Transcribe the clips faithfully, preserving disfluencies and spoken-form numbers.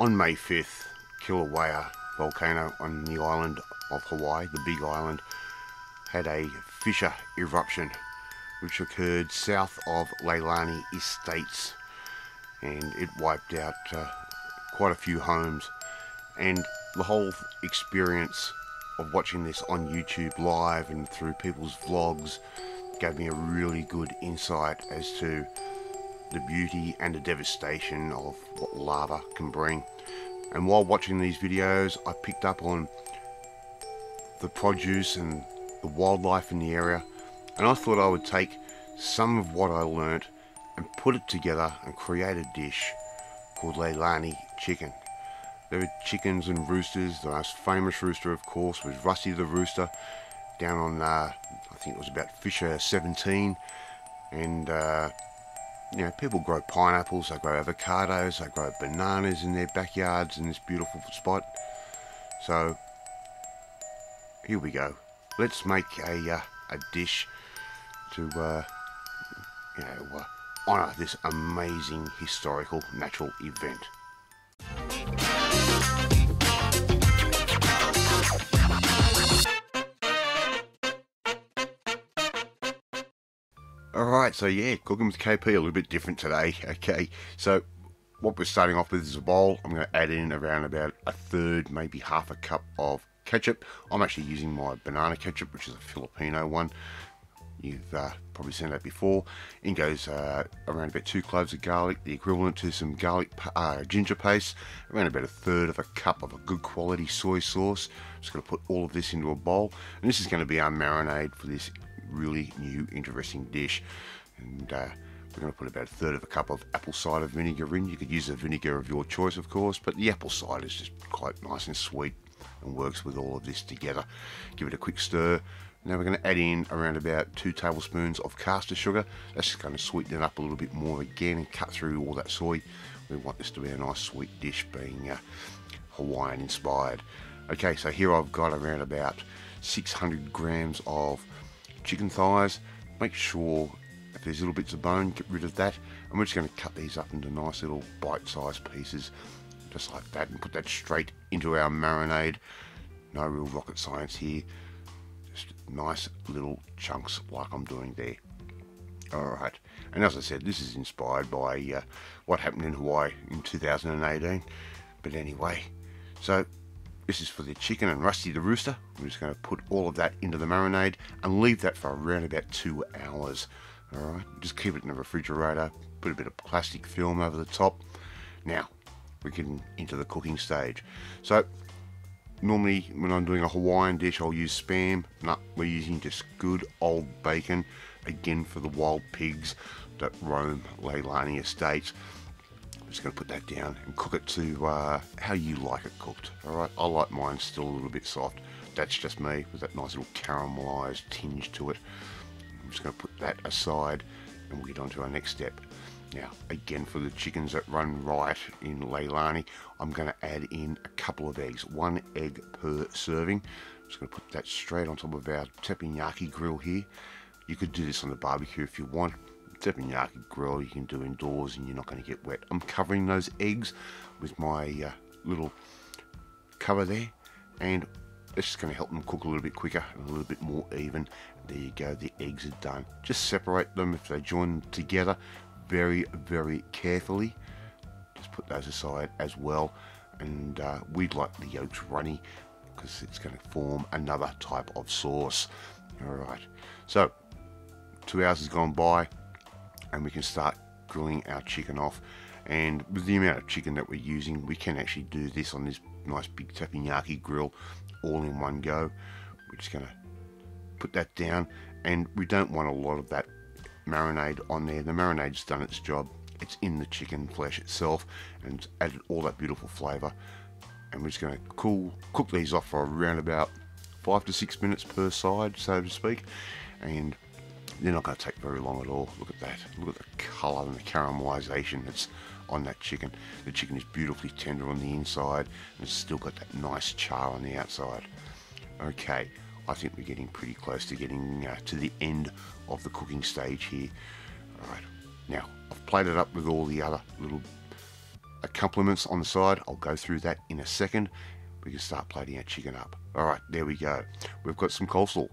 On May fifth, Kilauea volcano on the island of Hawaii, the Big Island, had a fissure eruption which occurred south of Leilani Estates, and it wiped out uh, quite a few homes. And the whole experience of watching this on YouTube live and through people's vlogs gave me a really good insight as to the beauty and the devastation of what lava can bring. And while watching these videos, I picked up on the produce and the wildlife in the area, and I thought I would take some of what I learnt and put it together and create a dish called Leilani chicken. There were chickens and roosters. The most famous rooster, of course, was Rusty the rooster, down on uh, I think it was about Fisher seventeen, and uh, you know, people grow pineapples, they grow avocados, they grow bananas in their backyards in this beautiful spot. So here we go. Let's make a uh, a dish to uh, you know uh, honour this amazing historical natural event. Alright, so yeah, cooking with K P, a little bit different today. Okay, so what we're starting off with is a bowl. I'm going to add in around about a third, maybe half a cup of ketchup. I'm actually using my banana ketchup, which is a Filipino one. You've uh, probably seen that before. In goes uh, around about two cloves of garlic, the equivalent to some garlic uh, ginger paste, around about a third of a cup of a good quality soy sauce. I'm just going to put all of this into a bowl, and this is going to be our marinade for this really new interesting dish. And uh, we're going to put about a third of a cup of apple cider vinegar in. You could use the vinegar of your choice, of course, but the apple cider is just quite nice and sweet and works with all of this together. Give it a quick stir. Now we're going to add in around about two tablespoons of caster sugar. That's just going to sweeten it up a little bit more again and cut through all that soy. We want this to be a nice sweet dish, being uh, Hawaiian inspired. Okay, so here I've got around about six hundred grams of chicken thighs. Make sure if there's little bits of bone, get rid of that, and we're just going to cut these up into nice little bite-sized pieces, just like that, and put that straight into our marinade. No real rocket science here, just nice little chunks like I'm doing there. Alright, and as I said, this is inspired by uh, what happened in Hawaii in two thousand eighteen, but anyway, so this is for the chicken and Rusty the rooster. We're just going to put all of that into the marinade and leave that for around about two hours. Alright, just keep it in the refrigerator, put a bit of plastic film over the top. Now, we're getting into the cooking stage. So, normally when I'm doing a Hawaiian dish, I'll use Spam. No, we're using just good old bacon, again for the wild pigs that roam Leilani Estates. Just going to put that down and cook it to uh, how you like it cooked. Alright, I like mine still a little bit soft. That's just me, with that nice little caramelized tinge to it. I'm just going to put that aside and we'll get on to our next step. Now, again for the chickens that run riot in Leilani, I'm going to add in a couple of eggs, one egg per serving. I'm just going to put that straight on top of our teppanyaki grill here. You could do this on the barbecue if you want. Teppanyaki grill you can do indoors and you're not going to get wet. I'm covering those eggs with my uh, little cover there, and it's just going to help them cook a little bit quicker and a little bit more even. There you go, the eggs are done. Just separate them if they join together very, very carefully. Just put those aside as well, and uh, we'd like the yolks runny because it's going to form another type of sauce. Alright, so two hours has gone by, and we can start grilling our chicken off. And with the amount of chicken that we're using, we can actually do this on this nice big teppanyaki grill all in one go. We're just going to put that down, and we don't want a lot of that marinade on there. The marinade's done its job. It's in the chicken flesh itself and it's added all that beautiful flavour. And we're just going to cool, cook these off for around about five to six minutes per side, so to speak. And they're not going to take very long at all. Look at that. Look at the colour and the caramelisation that's on that chicken. The chicken is beautifully tender on the inside, and it's still got that nice char on the outside. Okay, I think we're getting pretty close to getting uh, to the end of the cooking stage here. Alright, now I've plated it up with all the other little accompaniments on the side. I'll go through that in a second. We can start plating our chicken up. All right, there we go. We've got some coleslaw.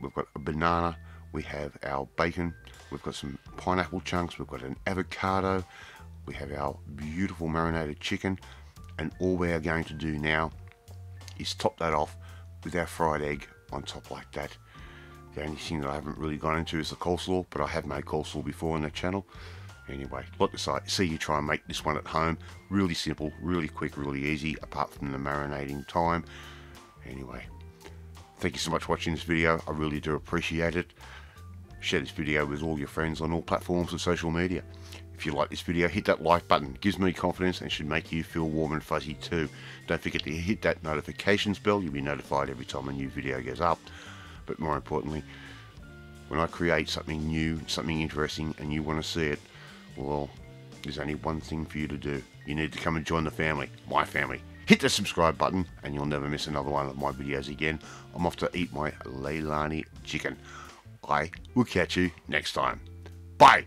We've got a banana. We have our bacon. We've got some pineapple chunks. We've got an avocado. We have our beautiful marinated chicken. And all we are going to do now is top that off with our fried egg on top like that. The only thing that I haven't really gone into is the coleslaw, but I have made coleslaw before on the channel. Anyway, like I say, see you try and make this one at home. Really simple, really quick, really easy, apart from the marinating time. Anyway, thank you so much for watching this video. I really do appreciate it. Share this video with all your friends on all platforms of social media. If you like this video, hit that like button. It gives me confidence and should make you feel warm and fuzzy too. Don't forget to hit that notifications bell. You'll be notified every time a new video goes up. But more importantly, when I create something new, something interesting, and you want to see it, well, there's only one thing for you to do. You need to come and join the family, my family. Hit the subscribe button and you'll never miss another one of my videos again. I'm off to eat my Leilani chicken. I will catch you next time. Bye!